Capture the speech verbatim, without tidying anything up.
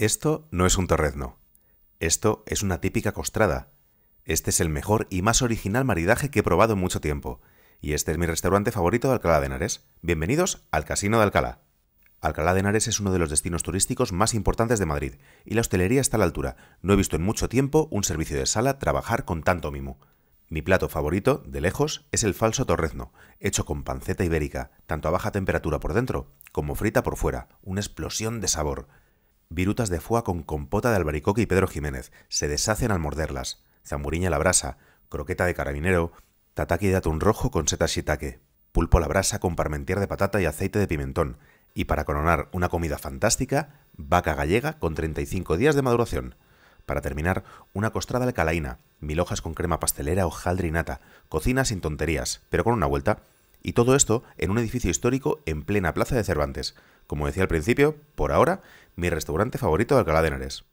Esto no es un torrezno. Esto es una típica costrada. Este es el mejor y más original maridaje que he probado en mucho tiempo. Y este es mi restaurante favorito de Alcalá de Henares. Bienvenidos al Casino de Alcalá. Alcalá de Henares es uno de los destinos turísticos más importantes de Madrid y la hostelería está a la altura. No he visto en mucho tiempo un servicio de sala trabajar con tanto mimo. Mi plato favorito, de lejos, es el falso torrezno, hecho con panceta ibérica, tanto a baja temperatura por dentro como frita por fuera. Una explosión de sabor. Virutas de foie con compota de albaricoque y Pedro Jiménez. Se deshacen al morderlas. Zamburiña a la brasa, croqueta de carabinero, tataki de atún rojo con seta shiitake, pulpo a la brasa con parmentier de patata y aceite de pimentón. Y para coronar una comida fantástica, vaca gallega con treinta y cinco días de maduración. Para terminar, una costrada alcalaina, milhojas con crema pastelera o jaldrinata, cocina sin tonterías, pero con una vuelta. Y todo esto en un edificio histórico en plena Plaza de Cervantes. Como decía al principio, por ahora, mi restaurante favorito de Alcalá de Henares.